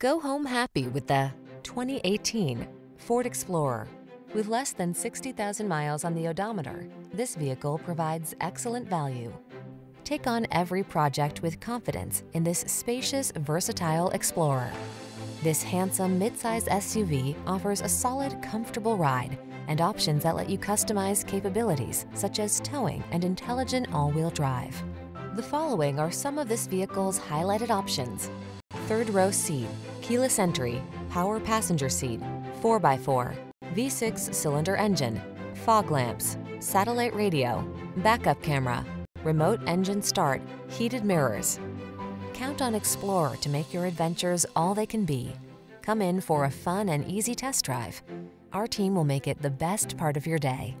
Go home happy with the 2018 Ford Explorer. With less than 60,000 miles on the odometer, this vehicle provides excellent value. Take on every project with confidence in this spacious, versatile Explorer. This handsome midsize SUV offers a solid, comfortable ride and options that let you customize capabilities such as towing and intelligent all-wheel drive. The following are some of this vehicle's highlighted options: third row seat, keyless entry, power passenger seat, 4x4, V6 cylinder engine, fog lamps, satellite radio, backup camera, remote engine start, heated mirrors. Count on Explorer to make your adventures all they can be. Come in for a fun and easy test drive. Our team will make it the best part of your day.